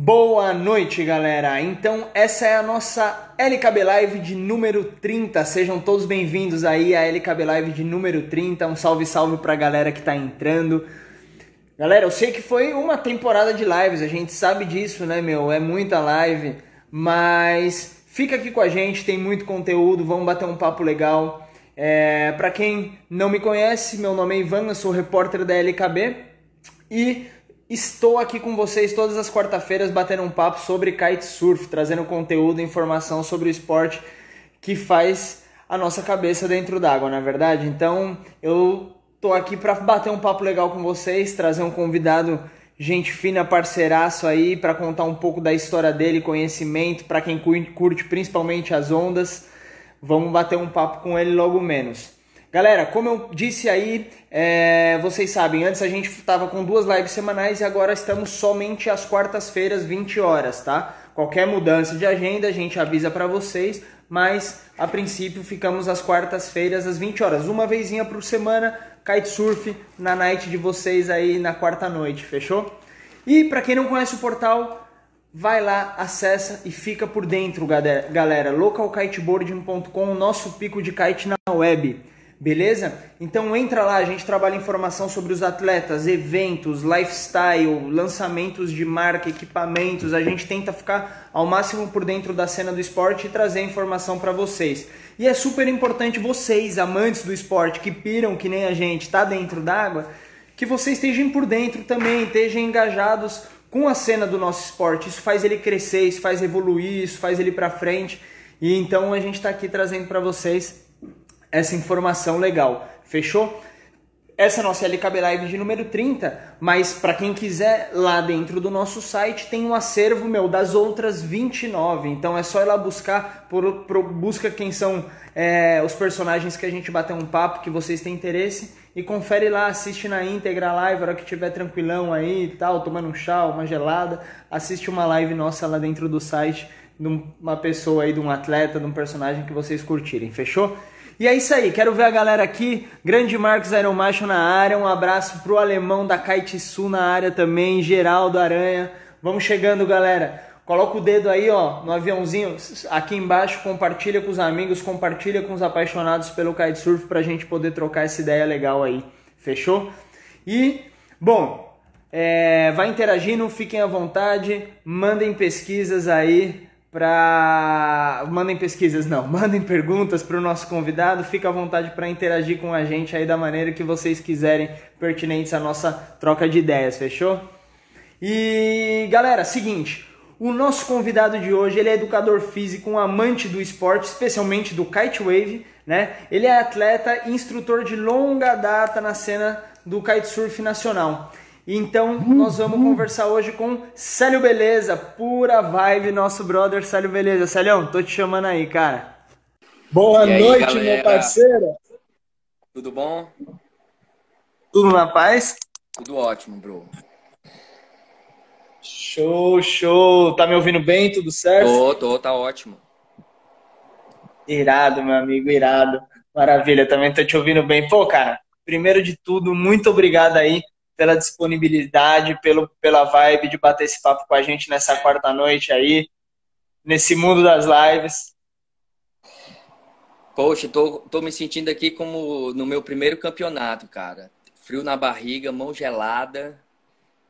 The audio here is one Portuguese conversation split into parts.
Boa noite, galera! Então, essa é a nossa LKB Live de número 30. Sejam todos bem-vindos aí à LKB Live de número 30. Um salve pra galera que tá entrando. Galera, eu sei que foi uma temporada de lives, a gente sabe disso, né, meu? É muita live, mas fica aqui com a gente, tem muito conteúdo, vamos bater um papo legal. Pra quem não me conhece, meu nome é Ivan, eu sou repórter da LKB e estou aqui com vocês todas as quarta-feiras batendo um papo sobre kitesurf, trazendo conteúdo e informação sobre o esporte que faz a nossa cabeça dentro d'água, não é verdade? Então eu tô aqui para bater um papo legal com vocês, trazer um convidado, gente fina, parceiraço aí, para contar um pouco da história dele, conhecimento, para quem curte principalmente as ondas. Vamos bater um papo com ele logo menos. Galera, como eu disse aí, vocês sabem, antes a gente estava com 2 lives semanais e agora estamos somente às quartas-feiras, 20 horas, tá? Qualquer mudança de agenda a gente avisa para vocês, mas a princípio ficamos às quartas-feiras, às 20 horas. Uma vezinha por semana, kitesurf na night de vocês aí na quarta-noite, fechou? E para quem não conhece o portal, vai lá, acessa e fica por dentro, galera. localkiteboarding.com, nosso pico de kite na web. Beleza? Então entra lá, a gente trabalha informação sobre os atletas, eventos, lifestyle, lançamentos de marca, equipamentos. A gente tenta ficar ao máximo por dentro da cena do esporte e trazer informação para vocês. E é super importante vocês, amantes do esporte, que piram que nem a gente, tá dentro d'água, que vocês estejam por dentro também, estejam engajados com a cena do nosso esporte. Isso faz ele crescer, isso faz evoluir, isso faz ele para frente. E então a gente está aqui trazendo para vocês essa informação legal, fechou? Essa é a nossa LKB Live de número 30, mas para quem quiser, lá dentro do nosso site tem um acervo, meu, das outras 29, então é só ir lá buscar, busca quem são os personagens que a gente bateu um papo, que vocês têm interesse, e confere lá, assiste na íntegra a live, a hora que tiver tranquilão aí e tal, tomando um chá, uma gelada, assiste uma live nossa lá dentro do site, de uma pessoa aí, de um atleta, de um personagem que vocês curtirem, fechou? E é isso aí, quero ver a galera aqui, grande Marcos Aeromacho na área, um abraço pro alemão da Kite Sul na área também, Geraldo Aranha. Vamos chegando, galera, coloca o dedo aí, ó, no aviãozinho aqui embaixo, compartilha com os amigos, compartilha com os apaixonados pelo kitesurf pra gente poder trocar essa ideia legal aí, fechou? E, bom, vai interagindo, fiquem à vontade, mandem pesquisas aí, mandem perguntas para o nosso convidado, fica à vontade para interagir com a gente aí da maneira que vocês quiserem, pertinentes à nossa troca de ideias, fechou? E galera, seguinte, o nosso convidado de hoje, ele é educador físico, um amante do esporte, especialmente do kite wave, né? Ele é atleta e instrutor de longa data na cena do kitesurf nacional. Então, nós vamos conversar hoje com Célio Beleza, pura vibe, nosso brother Célio Beleza. Célio, tô te chamando aí, cara. Boa noite, meu parceiro. Tudo bom? Tudo na paz? Tudo ótimo, bro. Show, show. Tá me ouvindo bem? Tudo certo? Tô, tá ótimo. Irado, meu amigo, irado. Maravilha, também tô te ouvindo bem. Pô, cara, primeiro de tudo, muito obrigado aí pela disponibilidade, pela vibe de bater esse papo com a gente nessa quarta noite aí, nesse mundo das lives. Poxa, tô me sentindo aqui como no meu primeiro campeonato, cara. Frio na barriga, mão gelada,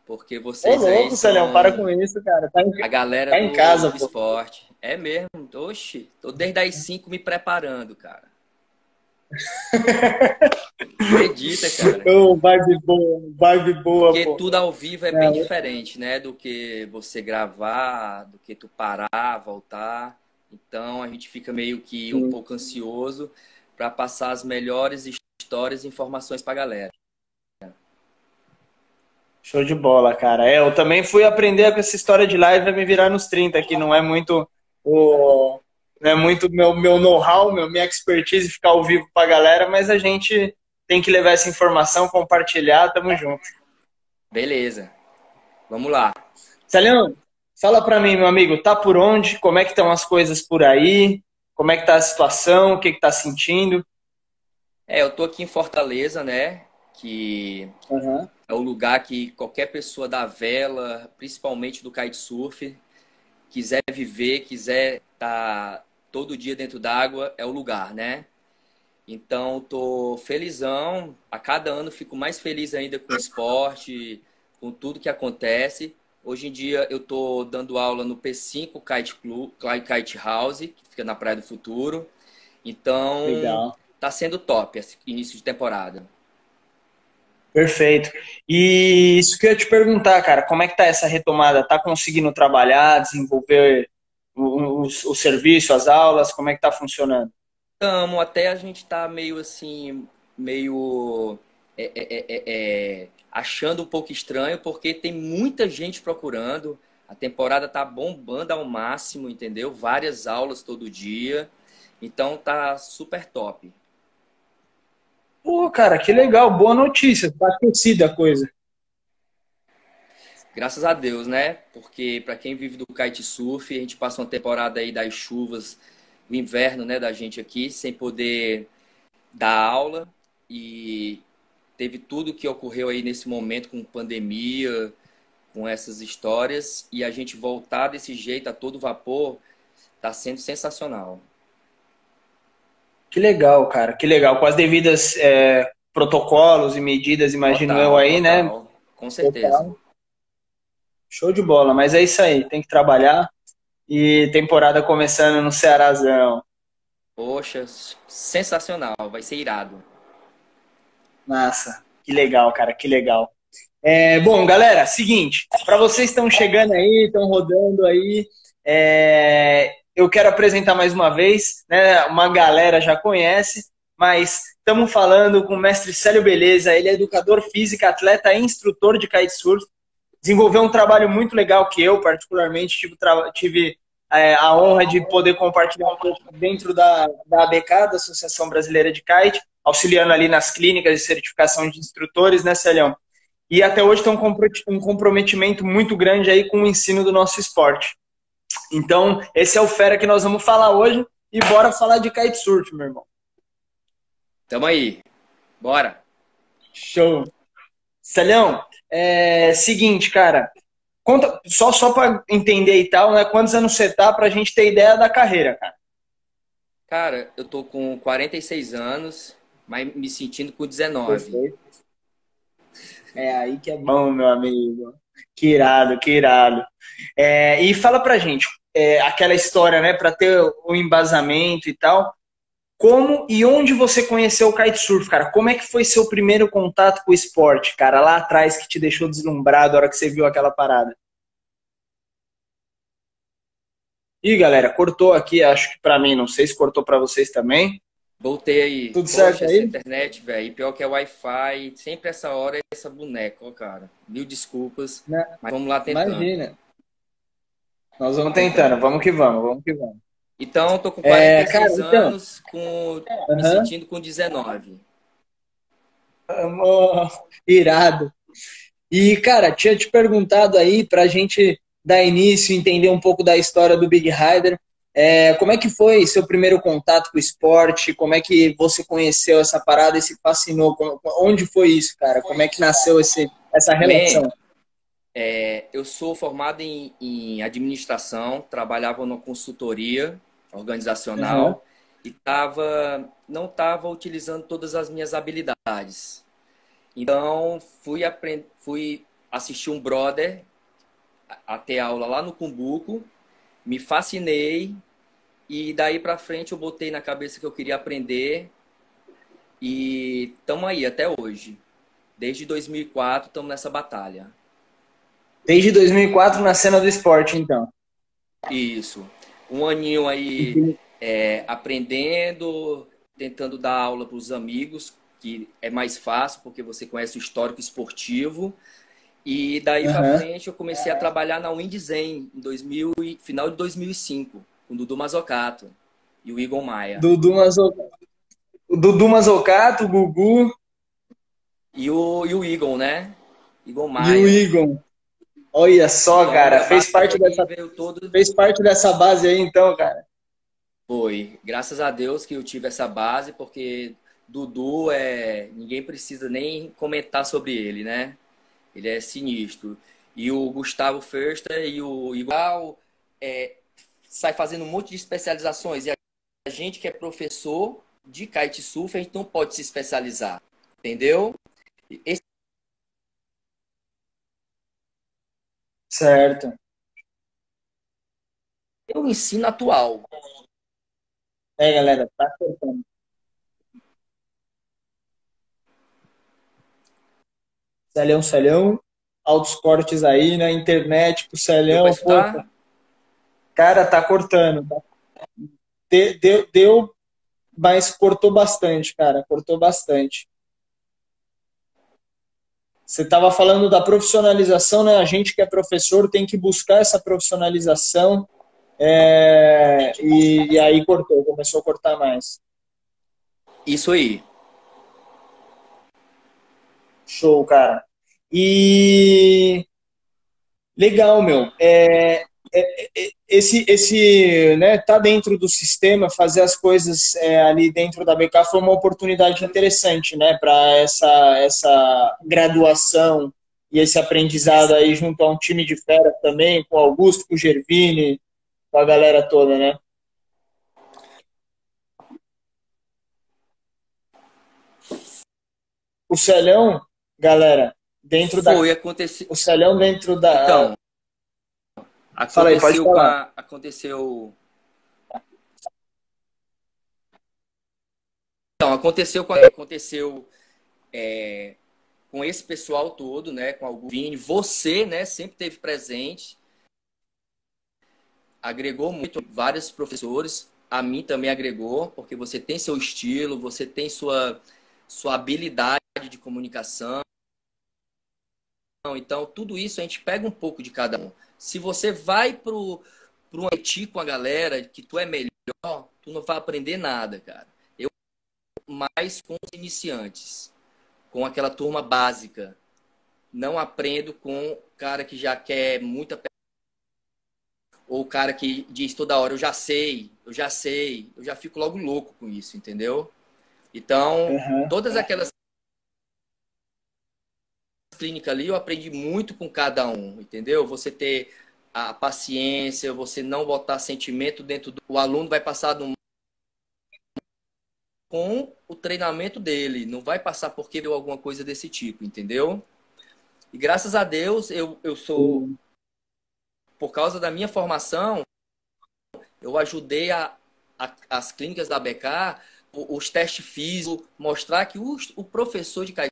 porque vocês aí são... Ô louco, Célio, para com isso, cara. A galera tá em casa, do esporte. É mesmo, oxi, tô desde as 5 me preparando, cara. Acredita, cara. Oh, vibe boa. Porque pô, Tudo ao vivo é bem diferente, né? Do que você gravar, do que tu parar, voltar. Então a gente fica meio que um pouco ansioso para passar as melhores histórias e informações pra galera. Show de bola, cara. Eu também fui aprender com essa história de live a me virar nos 30, que não é muito o... Não é muito meu know-how, minha expertise ficar ao vivo pra galera, mas a gente tem que levar essa informação, compartilhar, tamo junto. Beleza. Vamos lá. Célio, fala pra mim, meu amigo, tá por onde? Como é que estão as coisas por aí? Como é que tá a situação? O que que tá sentindo? Eu tô aqui em Fortaleza, né? Que É um lugar que qualquer pessoa da vela, principalmente do kitesurf, quiser viver, quiser estar todo dia dentro d'água, é o lugar, né? Então, tô felizão. A cada ano fico mais feliz ainda com o esporte, com tudo que acontece. Hoje em dia eu tô dando aula no P5 Kite Club, Kite House, que fica na Praia do Futuro. Então, legal. Tá sendo top esse início de temporada. Perfeito. E isso que eu ia te perguntar, cara, como é que tá essa retomada? Tá conseguindo trabalhar, desenvolver o serviço, as aulas? Como é que tá funcionando? Estamos, até a gente tá meio assim, meio achando um pouco estranho, porque tem muita gente procurando, a temporada tá bombando ao máximo, entendeu? Várias aulas todo dia, então tá super top. Pô, cara, que legal, boa notícia, tá aquecida a coisa. Graças a Deus, né? Porque para quem vive do kitesurf, a gente passa uma temporada aí das chuvas, o inverno, né, da gente aqui, sem poder dar aula, e teve tudo que ocorreu aí nesse momento com pandemia, com essas histórias, e a gente voltar desse jeito a todo vapor, tá sendo sensacional. Que legal, cara, que legal, com as devidas protocolos e medidas, imagino eu aí, né? Com certeza. Total. Show de bola, mas é isso aí, tem que trabalhar. E temporada começando no Cearazão. Poxa, sensacional. Vai ser irado. Nossa, que legal, cara. Que legal. Bom, galera, seguinte. Para vocês que estão chegando aí, estão rodando aí, eu quero apresentar mais uma vez, né? Uma galera já conhece, mas estamos falando com o mestre Célio Beleza. Ele é educador físico, atleta e instrutor de kitesurf. Desenvolveu um trabalho muito legal que eu, particularmente, tive a honra de poder compartilhar um pouco dentro da ABK, da Associação Brasileira de Kite, auxiliando ali nas clínicas de certificação de instrutores, né, Celião? E até hoje tem um comprometimento muito grande aí com o ensino do nosso esporte. Então, esse é o Fera que nós vamos falar hoje e bora falar de kitesurf, meu irmão. Tamo aí. Bora. Show. Celião, seguinte, cara, conta, só para entender e tal, né? Quantos anos você tá pra gente ter ideia da carreira, cara? Cara, eu tô com 46 anos, mas me sentindo com 19. Perfeito. É aí que é bom, meu amigo. Que irado, que irado. E fala pra gente, aquela história, né? Pra ter o embasamento e tal. Como e onde você conheceu o kitesurf, cara? Como é que foi seu primeiro contato com o esporte, cara? Lá atrás, que te deixou deslumbrado a hora que você viu aquela parada. Ih, galera, cortou aqui, acho que pra mim. Não sei se cortou pra vocês também. Voltei aí. Tudo certo aí? Essa internet, velho. Pior que é Wi-Fi. Sempre essa hora é essa boneca, ó, cara. Mil desculpas. Não, mas vamos lá tentando. Imagina. Nós vamos tentando. Vamos que vamos, vamos que vamos. Então, eu tô com 46 anos, me sentindo com 19. Amor, irado. E, cara, tinha te perguntado aí, pra gente dar início, entender um pouco da história do Big Rider, como é que foi seu primeiro contato com o esporte, como é que você conheceu essa parada e se fascinou, onde foi isso, cara? Como é que nasceu essa relação? Bem, eu sou formado em administração, trabalhava numa consultoria organizacional, uhum, e não estava utilizando todas as minhas habilidades. Então, fui assistir um brother a ter aula lá no Cumbuco, me fascinei, e daí para frente eu botei na cabeça que eu queria aprender, e estamos aí até hoje. Desde 2004 estamos nessa batalha. Desde 2004 na cena do esporte, então. Isso. Um aninho aí aprendendo, tentando dar aula para os amigos, que é mais fácil, porque você conhece o histórico esportivo. E daí pra frente eu comecei a trabalhar na WindZen, final de 2005, com o Dudu Mazocato e o Igor Maia. Dudu Mazocato, o Gugu. E o Igor, né? Igor Maia. E o Igor. Olha só, então, cara, fez parte dessa base aí então, cara. Foi, graças a Deus que eu tive essa base, porque Dudu ninguém precisa nem comentar sobre ele, né? Ele é sinistro. E o Gustavo Förster e o Iguau sai fazendo um monte de especializações. E a gente que é professor de kite surf, a gente não pode se especializar. Entendeu? Certo. Eu ensino atual. É, galera, tá cortando. Celhão, Celhão. Altos cortes aí na internet pro Celhão. Cara, tá cortando. Deu, mas cortou bastante, cara. Cortou bastante. Você estava falando da profissionalização, né? A gente que é professor tem que buscar essa profissionalização. E aí cortou, começou a cortar mais. Isso aí. Show, cara. E... Legal, meu. Esse, né, tá dentro do sistema, fazer as coisas ali dentro da ABK foi uma oportunidade interessante, né, para essa graduação e esse aprendizado aí junto a um time de fera também, com o Augusto, com o Gervini, com a galera toda, né? O Celhão, galera, dentro da... Foi, aconteceu... O Celhão dentro da... Então... Aconteceu, aconteceu com esse pessoal todo, né? Com o Alguini, você, né? Sempre teve presente, agregou muito, vários professores, a mim também agregou, porque você tem seu estilo, você tem sua habilidade de comunicação. Então, tudo isso a gente pega um pouco de cada um. Se você vai pro Haiti com a galera que tu é melhor, tu não vai aprender nada, cara. Eu mais com os iniciantes, com aquela turma básica. Não aprendo com o cara que já quer muita... Ou o cara que diz toda hora, eu já sei. Eu já fico logo louco com isso, entendeu? Então, todas aquelas clínica ali, eu aprendi muito com cada um, entendeu? Você ter a paciência, você não botar sentimento dentro do... O aluno vai passar com o treinamento dele, não vai passar porque deu alguma coisa desse tipo, entendeu? E graças a Deus, eu sou... Por causa da minha formação, eu ajudei as clínicas da ABK, os testes físicos, mostrar que o professor de kitesurf,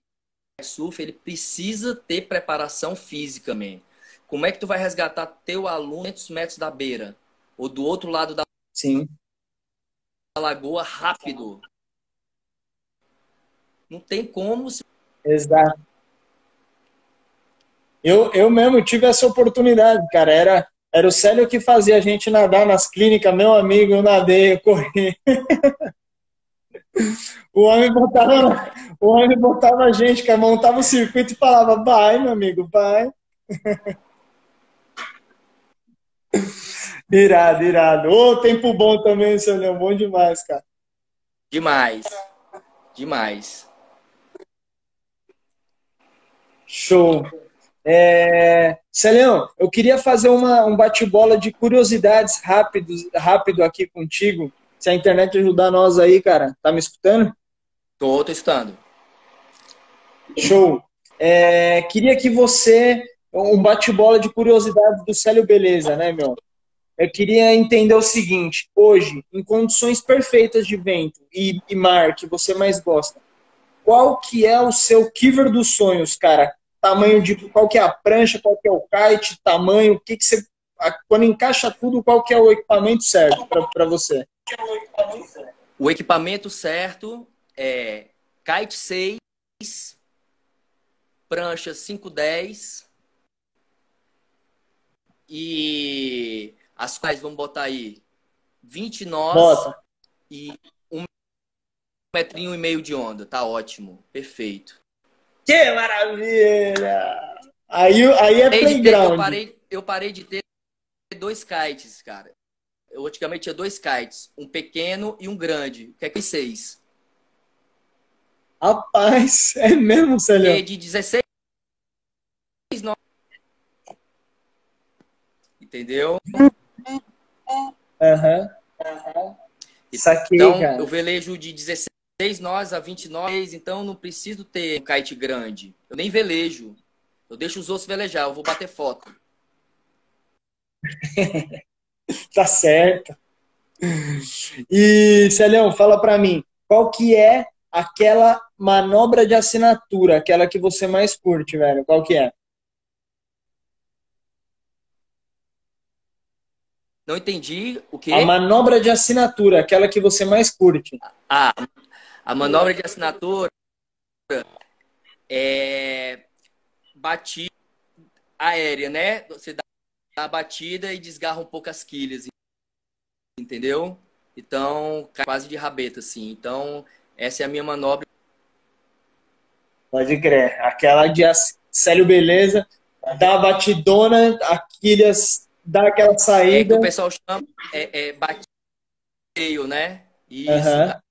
ele precisa ter preparação física, man. Como é que tu vai resgatar teu aluno 500 metros da beira? Ou do outro lado da lagoa rápido? Não tem como... Exato. Eu mesmo tive essa oportunidade, cara. Era o Célio que fazia a gente nadar nas clínicas. Meu amigo, eu nadei, eu corri... O homem botava a gente, que montava o circuito e falava, vai, meu amigo, vai. irado. Ô, tempo bom também, seu Leão, bom demais, cara. Demais. Show. Célio, eu queria fazer um bate-bola de curiosidades rápido aqui contigo. Se a internet ajudar nós aí, cara. Tá me escutando? Tô escutando. Show. Queria que você... Um bate-bola de curiosidade do Célio Beleza, né, meu? Eu queria entender o seguinte. Hoje, em condições perfeitas de vento e mar, que você mais gosta, qual que é o seu quiver dos sonhos, cara? Tamanho de... Qual que é a prancha? Qual que é o kite? Tamanho? O que que você... Quando encaixa tudo, qual que é o equipamento certo para você? O equipamento certo é kite 6, prancha 510 e as quais vamos botar aí 20 nós. Bota. E 1,5 metros de onda. Tá ótimo, perfeito. Que maravilha! Aí é playground. Eu parei de ter 2 kites, cara. Eu antigamente tinha 2 kites, um pequeno e um grande. O que é que é 6? Rapaz, é mesmo, Célio? De 16 Entendeu? Aham. Uhum. Saquei, então, cara. Eu velejo de 16 nós a 20 nós, então não preciso ter um kite grande. Eu nem velejo. Eu deixo os outros velejar, eu vou bater foto. Tá certo. E, Célio, fala pra mim, qual que é aquela manobra de assinatura, aquela que você mais curte, velho? Qual que é? Não entendi o quê? A manobra de assinatura, aquela que você mais curte. Ah, a manobra de assinatura é batida aérea, né? Você dá a batida e desgarra um pouco as quilhas, entendeu? Então, cai quase de rabeta, assim. Então, essa é a minha manobra. Pode crer. Aquela de Célio Beleza, dá a batidona, a quilhas... Dá aquela saída. É que o pessoal chama bateio, né? Isso. Uhum. Dá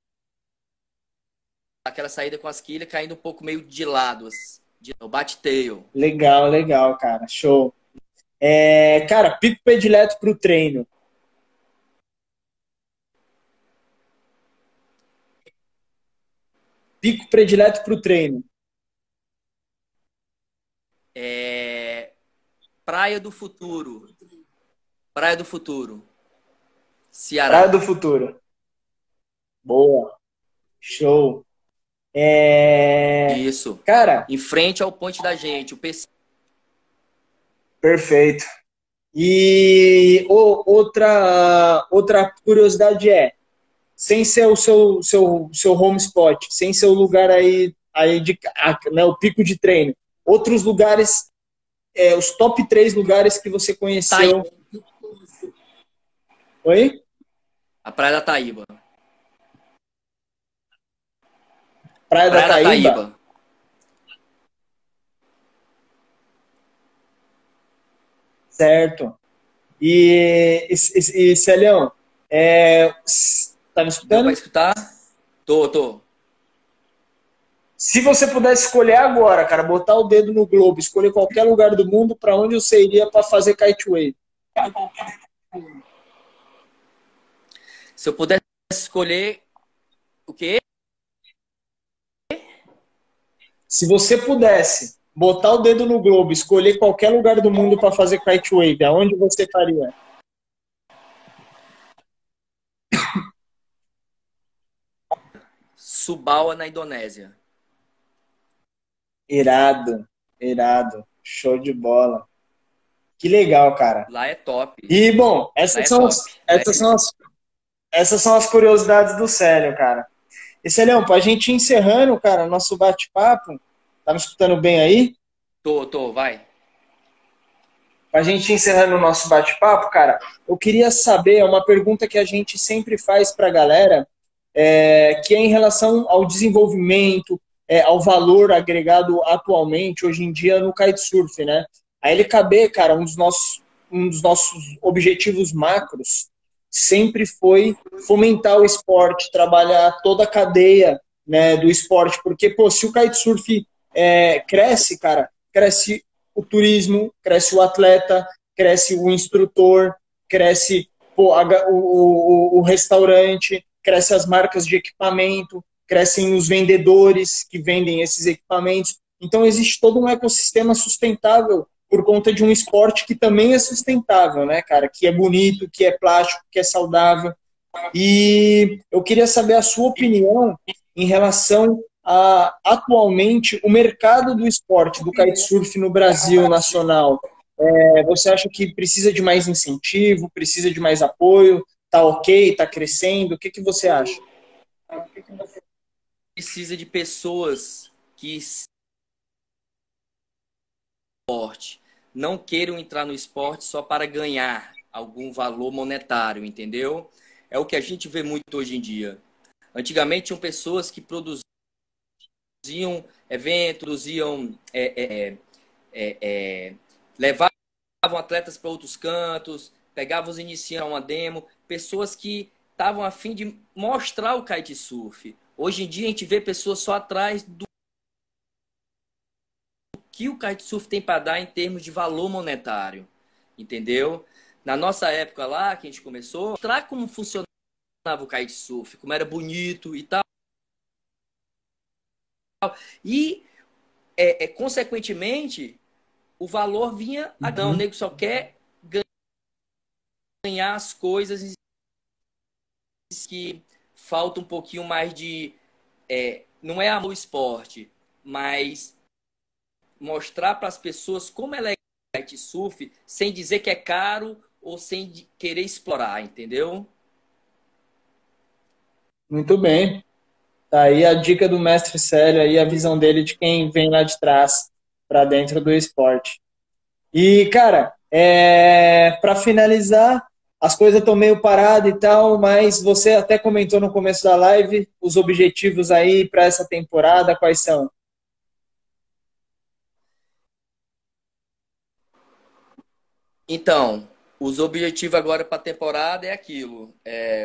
aquela saída com as quilhas caindo um pouco meio de lado. O bateio. Legal, legal, cara. Show. É, cara, pico predileto pro treino. Pico predileto pro treino. É... Praia do Futuro. Praia do Futuro. Ceará. Praia do Futuro. Boa. Show. É... Isso. Cara... Em frente ao Ponte da Gente, o PC. Perfeito. E outra curiosidade é, sem ser o seu home spot, sem ser o lugar aí de... Né, o pico de treino, outros lugares, os top 3 lugares que você conheceu... Tá. Oi? A Praia da Taíba. Praia da Taíba? Certo. E Célio, tá me escutando? Deu pra escutar? Tô. Se você pudesse escolher agora, cara, botar o dedo no globo, escolher qualquer lugar do mundo, pra onde você iria pra fazer kiteway? Se eu pudesse escolher o quê? Se você pudesse botar o dedo no globo, escolher qualquer lugar do mundo para fazer kitewave, aonde você faria? Subawa, na Indonésia. Irado. Show de bola. Que legal, cara. Lá é top. E, bom, essas são as curiosidades do Célio, cara. E, Célio, pra gente ir encerrando, cara, nosso bate-papo. Tá me escutando bem aí? Tô, vai. Pra gente ir encerrando o nosso bate-papo, cara, eu queria saber, é uma pergunta que a gente sempre faz pra galera, que é em relação ao desenvolvimento, ao valor agregado atualmente, hoje em dia, no kitesurf, né? A LKB, cara, um dos nossos objetivos macros, sempre foi fomentar o esporte, trabalhar toda a cadeia, né, do esporte, porque, pô, se o kitesurf cresce, cara, cresce o turismo, cresce o atleta, cresce o instrutor, cresce o restaurante, cresce as marcas de equipamento, crescem os vendedores que vendem esses equipamentos. Então existe todo um ecossistema sustentável por conta de um esporte que também é sustentável, né, cara? Que é bonito, que é plástico, que é saudável. E eu queria saber a sua opinião em relação a, atualmente, o mercado do esporte, do kitesurf no Brasil nacional. Você acha que precisa de mais incentivo, precisa de mais apoio? Tá ok, tá crescendo? O que você acha? Precisa de pessoas que... não queiram entrar no esporte só para ganhar algum valor monetário, entendeu? É o que a gente vê muito hoje em dia. Antigamente tinham pessoas que produziam eventos, produziam, levavam atletas para outros cantos, pegavam os iniciantes a uma demo, pessoas que estavam a fim de mostrar o kitesurf. Hoje em dia a gente vê pessoas só atrás do que o kitesurf tem para dar em termos de valor monetário, entendeu? Na nossa época lá, que a gente começou, mostrar como funcionava o kitesurf, como era bonito e tal. E, consequentemente, o valor vinha... Uhum. Não, o nego só quer ganhar as coisas que falta um pouquinho mais de... não é amor ao esporte, mas mostrar para as pessoas como é legal o kitesurf, sem dizer que é caro ou sem querer explorar, entendeu? Muito bem. Tá aí a dica do mestre Célio, aí a visão dele de quem vem lá de trás para dentro do esporte. E, cara, para finalizar, as coisas estão meio paradas e tal, mas você até comentou no começo da live os objetivos aí para essa temporada, quais são? Então, os objetivos agora para a temporada é aquilo.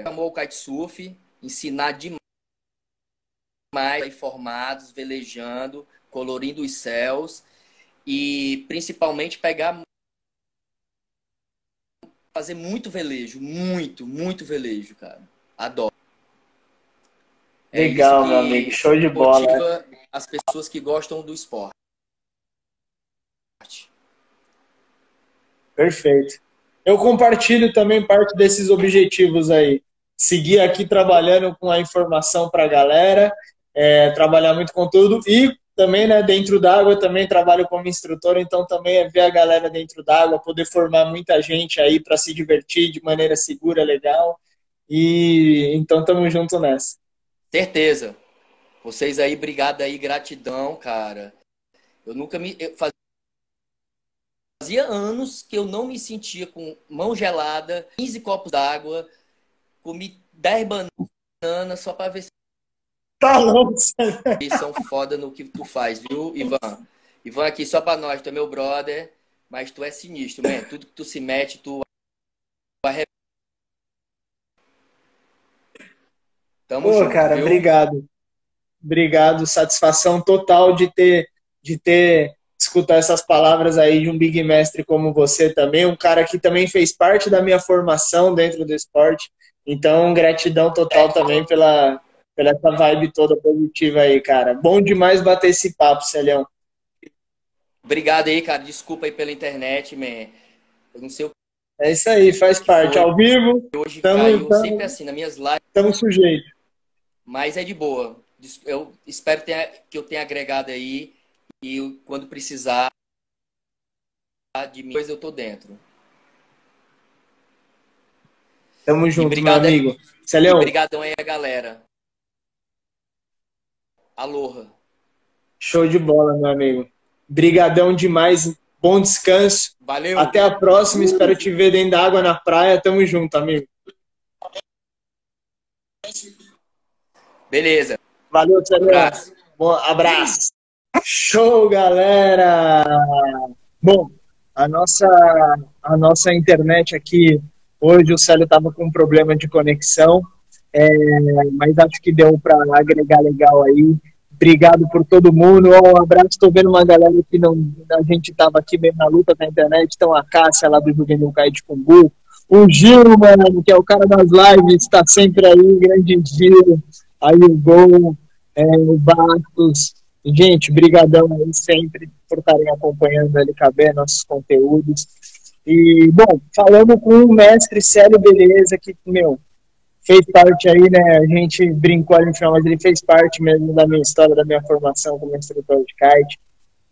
Amor o kitesurf, ensinar demais, informados, velejando, colorindo os céus e principalmente fazer muito velejo, muito velejo, cara. Adoro. Legal, meu amigo, show de bola. As pessoas que gostam do esporte. Perfeito. Eu compartilho também parte desses objetivos aí. Seguir aqui trabalhando com a informação para a galera, trabalhar muito conteúdo e também, né, dentro d'água, também trabalho como instrutor, então também é ver a galera dentro d'água, poder formar muita gente aí para se divertir de maneira segura, legal. E então tamo junto nessa. Certeza. Vocês aí, obrigado aí, gratidão, cara. Eu nunca me... Fazia anos que eu não me sentia com mão gelada, 15 copos d'água, comi 10 bananas só para ver se... Tá louco. Eles são foda no que tu faz, viu, Ivan? Ivan aqui só pra nós, tu é meu brother, mas tu é sinistro, man. Tudo que tu se mete, tu... Tamo junto, viu? Cara, obrigado. Obrigado, satisfação total de ter escutar essas palavras aí de um big mestre como você também, um cara que também fez parte da minha formação dentro do esporte. Então, gratidão total também pela essa vibe toda positiva aí, cara. Bom demais bater esse papo, Celião. Obrigado aí, cara. Desculpa aí pela internet, man. Eu não sei o... É isso aí, faz parte. Foi. Ao vivo. Hoje caiu sempre assim, nas minhas lives. Estamos sujeitos. Mas é de boa. Eu espero que eu tenha agregado aí e quando precisar de mim, eu tô dentro. Tamo junto, obrigado, meu amigo. Celião. Obrigadão aí, galera. Aloha. Show de bola, meu amigo. Brigadão demais. Bom descanso. Valeu. Até a próxima. Espero te ver dentro da água na praia. Tamo junto, amigo. Beleza. Valeu, Célio. Abraço. Bom, abraço. Show, galera. Bom, a nossa internet aqui, hoje o Célio tava com um problema de conexão. Mas acho que deu para agregar legal aí. Obrigado por todo mundo. Um abraço. Estou vendo uma galera que não... A gente estava aqui mesmo na luta da internet. Então a Cássia lá do Juvenil Kai de Cumbuco. O Giro, mano, que é o cara das lives, está sempre aí. Grande Giro. Aí o Gol, o Bartos. Gente, brigadão aí sempre por estarem acompanhando o LKB, nossos conteúdos. E, bom, falando com o mestre Célio Beleza, que, meu, fez parte aí, né, a gente brincou ali no final, mas ele fez parte mesmo da minha história, da minha formação como instrutor de kite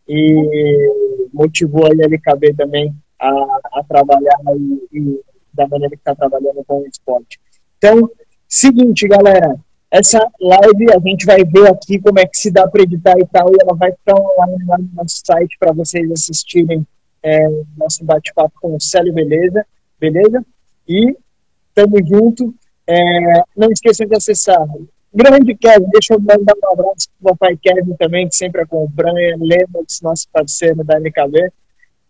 e motivou aí a LKB também a trabalhar e da maneira que está trabalhando com o esporte. Então, seguinte, galera, essa live a gente vai ver aqui como é que se dá para editar e tal, e ela vai estar online lá no nosso site para vocês assistirem o nosso bate-papo com o Célio Beleza, beleza? E tamo junto. Não esqueçam de acessar. Grande Kevin, deixa eu mandar um abraço para o papai Kevin também, que sempre acompanha, Lemos, nosso parceiro da LKB.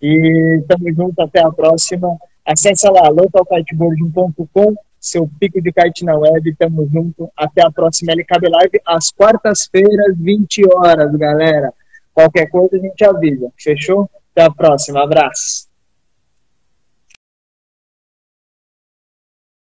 E tamo junto, até a próxima. Acesse lá, localkiteboarding.com, seu pico de kite na web. Tamo junto, até a próxima LKB Live, às quartas-feiras, 20 horas, galera. Qualquer coisa a gente avisa, fechou? Até a próxima, abraço.